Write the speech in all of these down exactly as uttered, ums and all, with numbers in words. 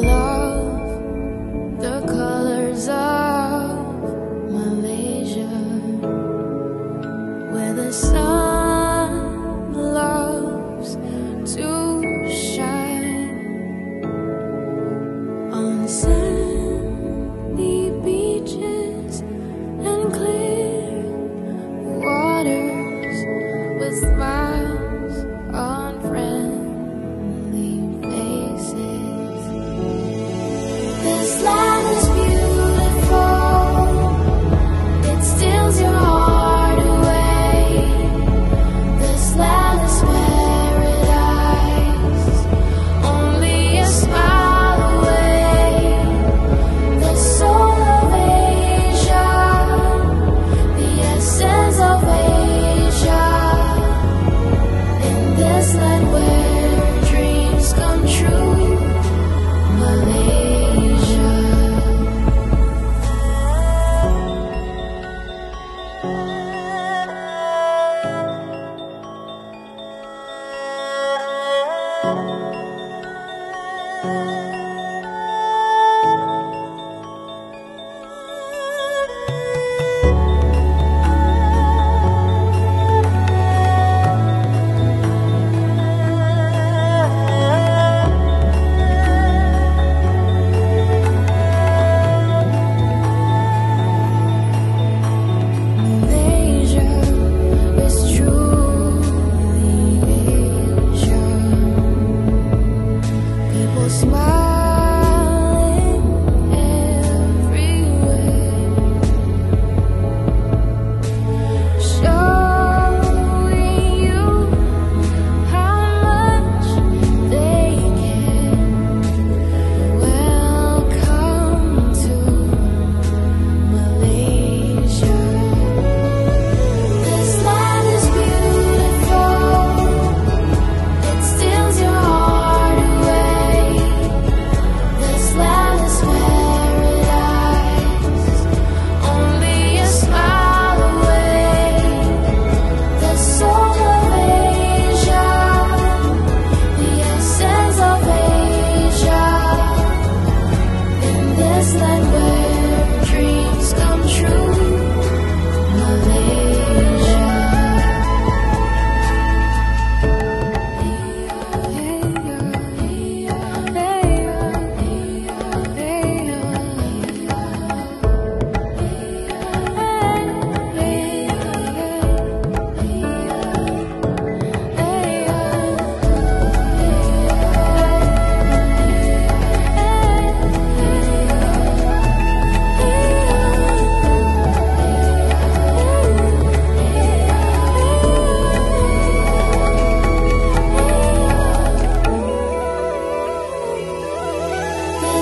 love, the colors of Malaysia, where the sun loves to shine on sandy beaches and clear waters with smiles on friendly faces. This land is beautiful, it steals your heart away. This land is paradise, only a smile away. The soul of Asia, the essence of Asia, in this land where dreams come true, Malaysia.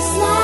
It's